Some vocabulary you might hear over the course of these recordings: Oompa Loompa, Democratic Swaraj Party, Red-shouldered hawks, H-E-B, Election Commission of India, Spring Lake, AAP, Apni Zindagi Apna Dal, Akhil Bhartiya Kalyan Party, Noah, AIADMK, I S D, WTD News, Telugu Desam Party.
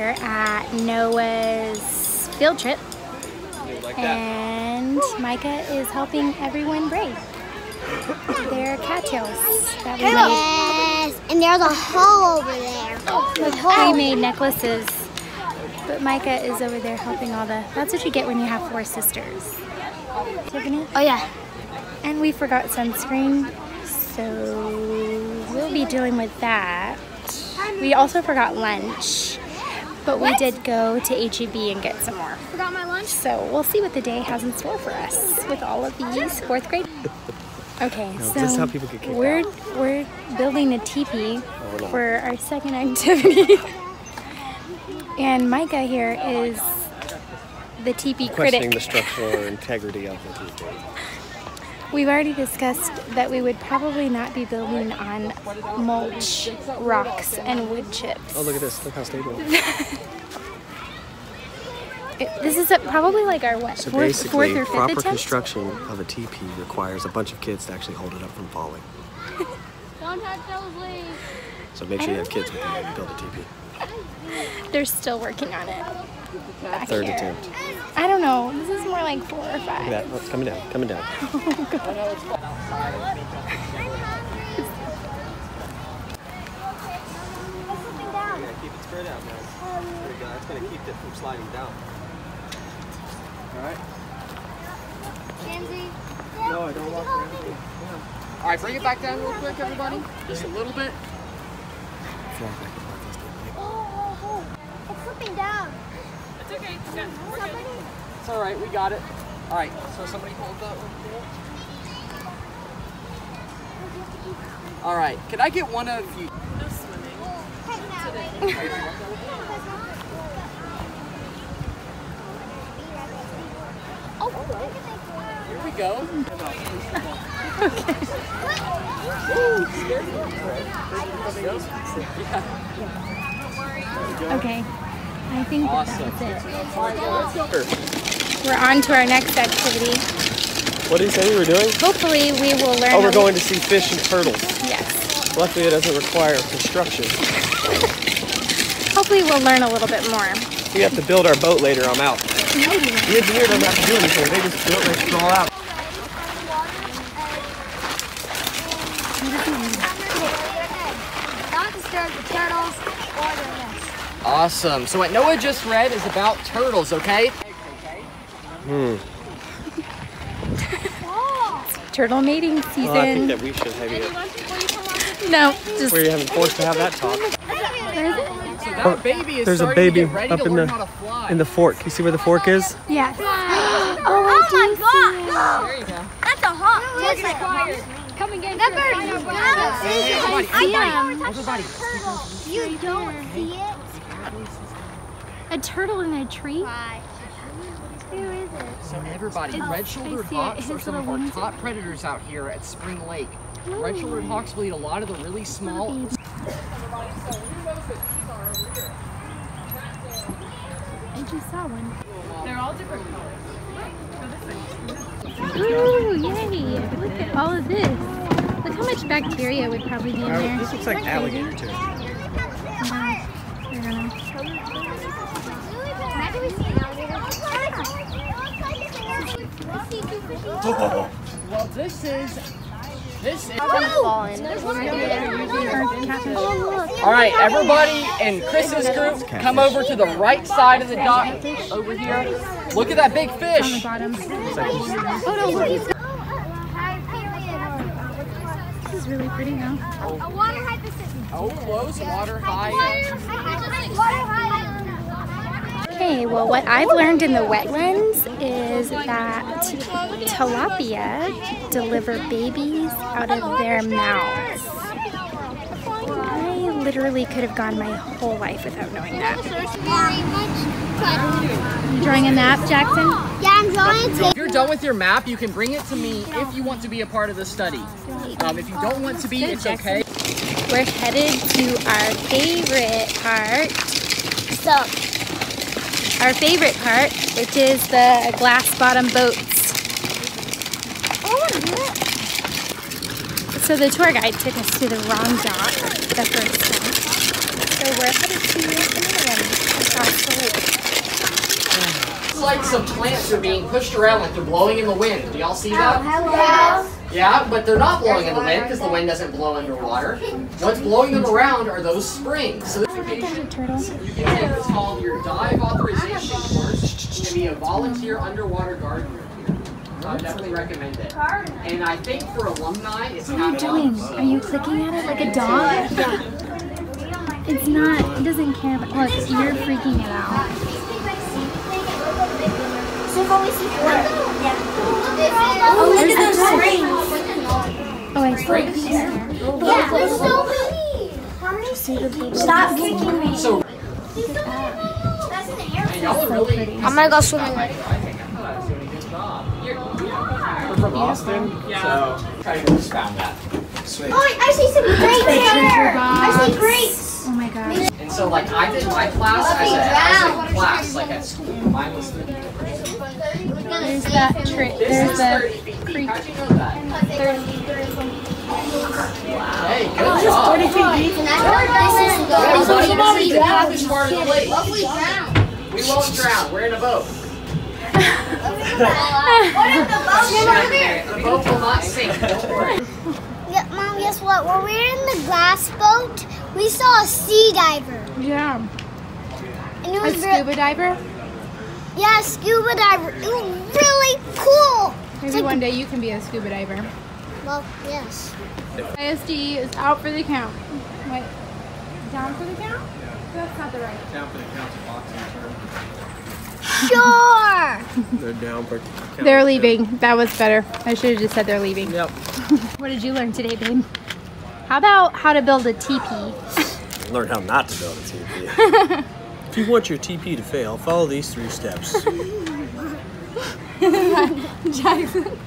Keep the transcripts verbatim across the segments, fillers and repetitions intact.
here at Noah's field trip. Like and that. Micah is helping everyone braid their cattails that we yes. made. And there's a hole over there. There's a hole. We made necklaces, but Micah is over there helping all the... That's what you get when you have four sisters. Tiffany? Oh, yeah. And we forgot sunscreen, so we'll be dealing with that. We also forgot lunch, but what? we did go to H E B and get some more. Forgot my lunch? So we'll see what the day has in store for us with all of these fourth grade. Okay, no, so this is how people get kicked we're, out. we're building a teepee oh, for our second activity. And Micah here is the teepee critic. Questioning the structural integrity of the teepee. We've already discussed that we would probably not be building on mulch, rocks, and wood chips. Oh, look at this. Look how stable it is. This is a, probably like our what, so fourth, fourth or fifth proper attempt? Construction of a teepee requires a bunch of kids to actually hold it up from falling. Don't touch those leaves. So make sure you have kids with you when you build a teepee. They're still working on it. Back Third here. attempt. I don't know. This is more like four or five. Look at that. Oh, it's coming down. Coming down. Oh, God. You gotta keep it spread out, man. There you go. That's gonna keep it from sliding down. All right. Kenzie. No, I don't walk around. Yeah. All right, bring it back down real quick, everybody. Just a little bit. Oh, oh, oh. It's slipping down. It's okay. Yeah, we're good. It's all right. We got it. All right. So somebody hold that one. All right. Can I get one of you? No swimming. Oh, here we go. Okay. Okay. I think that, awesome. that was it. We're on to our next activity. What did you say we were doing? Hopefully we will learn. Oh, we're going to see fish and turtles. Yes. Luckily it doesn't require construction. Hopefully we'll learn a little bit more. We have to build our boat later, I'm out. Maybe. The engineer doesn't have to do anything, they just built it all out. Not disturb the turtles or their nest. Awesome. So what Noah just read is about turtles, okay? Hmm. Turtle mating season. Well, I think that we should have it. No, just... We haven't forced to have that talk. So that baby is There's a baby up in the, in the fork. You see where the fork is? Yes. oh, I oh my God. There you go. That's a hawk. Come and get that bird. You don't see it. I thought you were talking about a turtle. You don't see it. A turtle in a tree? Why? Who is it? So everybody, red-shouldered hawks are some of our top predators out here at Spring Lake. Red-shouldered hawks will eat a lot of the really small... I just saw one. They're all different colors. Ooh, yay! Look at all of this. Look how much bacteria would probably be in there. This looks like alligator too. Um, I don't know. Oh. Well, this is this is oh, all right, everybody in Chris's group, come over to the right side of the dock over here. Look at that big fish. This is really pretty now. A water high. Oh, close water high. Okay, well what I've learned in the wetlands is that tilapia deliver babies out of their mouths. I literally could have gone my whole life without knowing that. You drawing a map, Jackson? Yeah, I'm drawing a map. If you're done with your map, you can bring it to me if you want to be a part of the study. Um, if you don't want to be, it's okay. We're headed to our favorite part. So. Our favorite part, which is the glass bottom boats. Oh, look. So the tour guide took us to the wrong dock the first time. So we're headed to another one. like some plants are being pushed around like they're blowing in the wind. Do y'all see that? Yeah. Yeah, but they're not blowing in the wind because the wind doesn't blow underwater. What's blowing them around are those springs. So this vacation, you can take what's called your dive authorization course. You can be a volunteer underwater guard group here. So I definitely recommend it. And I think for alumni, it's not What are you doing? So. Are you clicking at it like a dog? Yeah. It's not, it doesn't care, but look, you're freaking it out. Oh, look at those springs. Oh, I springs. Yeah, there's so many. How many springs? Stop kicking me. So, that's an airplane. I'm gonna go swimming. I think I'm not doing a good job. You're from Austin? Yeah. So, I just found that. Sweet. Oh, I see some grapes here. I see grapes. Oh my gosh. And so, like, I did my class as a class, like at school. Mine was There's that tree. There's that creek. How'd you know that? thirty feet. Wow. Hey, good oh, job. This is forty feet deep. And I feel like this is going to be the happy part of the lake. Lovely drown. We won't drown. We're in a boat. What if the boat's over there? The boat will not sink. Don't worry. Yeah, Mom, guess what? When we were in the glass boat, we saw a sea diver. Yeah. And it was a scuba diver? Yeah, scuba diver. It was really cool. Maybe like, one day you can be a scuba diver. Well, yes. I S D is out for the count. Wait, down for the count? That's not the right. Down for the count's a boxing term. Sure. They're down for count. They're leaving. Too. That was better. I should have just said they're leaving. Yep. What did you learn today, babe? How about how to build a teepee? Learn how not to build a teepee. If you want your T P to fail, follow these three steps. Jackson.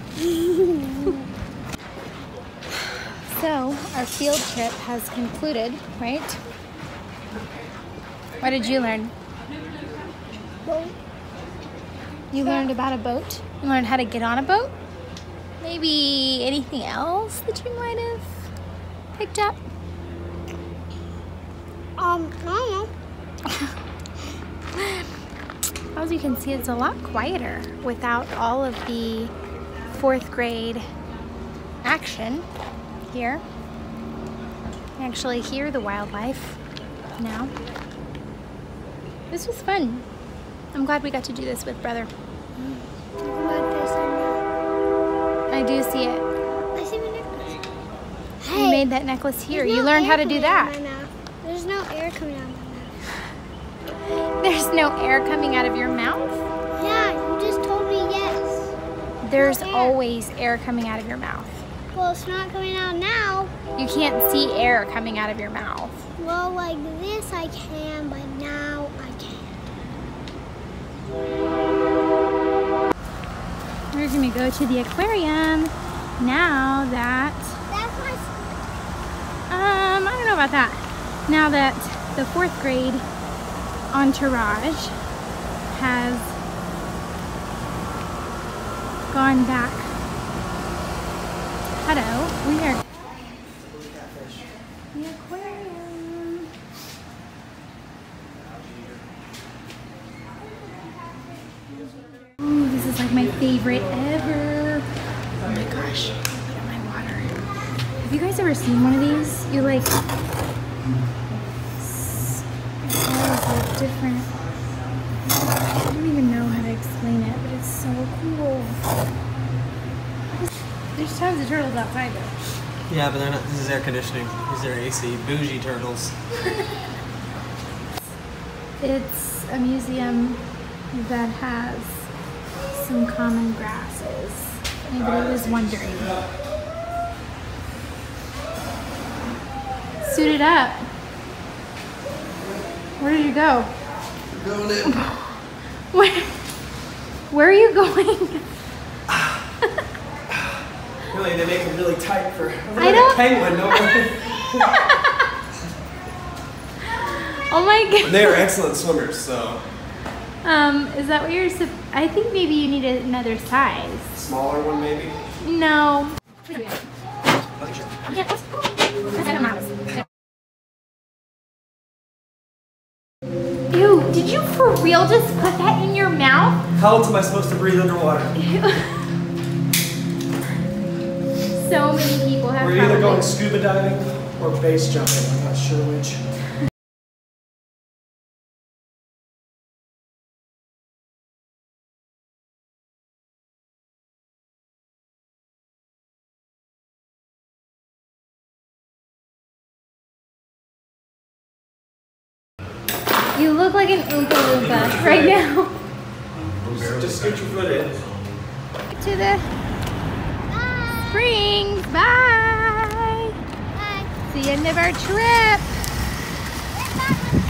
So, our field trip has concluded, right? What did you learn? Boat. You learned about a boat? You learned how to get on a boat? Maybe anything else that you might have picked up? Um, I don't know. As you can see, it's a lot quieter without all of the fourth grade action here. I actually hear the wildlife now. This was fun. I'm glad we got to do this with brother. I do see it. I see my necklace. Hey, you made that necklace here. You learned how to do that. There's no air coming out. There's no air coming out of your mouth? Yeah, you just told me yes. There's no air. Always air coming out of your mouth. Well, it's not coming out now. You can't see air coming out of your mouth. Well, like this I can, but now I can't. We're going to go to the aquarium now that... That's my school. Um, I don't know about that. Now that the fourth grade entourage has gone back. Hello, we are the aquarium. Ooh, this is like my favorite ever. Oh my gosh, look at my water. Have you guys ever seen one of these? You like different. I don't even know how to explain it, but it's so cool. There's tons of turtles outside though. Yeah, but they're not, this is air conditioning. These are A C, bougie turtles. It's a museum that has some common grasses. Anybody was wondering. Suited up. Where did you go? We're going in. Where, where are you going? Really, they make it really tight for I don't... a penguin. No Oh my goodness. They are excellent swimmers, so. Um, is that what you're? I think maybe you need another size. Smaller one, maybe. No. Yes. Ew. Did you for real just put that in your mouth? How else am I supposed to breathe underwater? So many people have We're either going scuba diving or base jumping. I'm not sure which. You look like an Oompa Loompa right now. Just scoot your foot in. To the Bye. Springs. Bye. Bye. It's the end of our trip.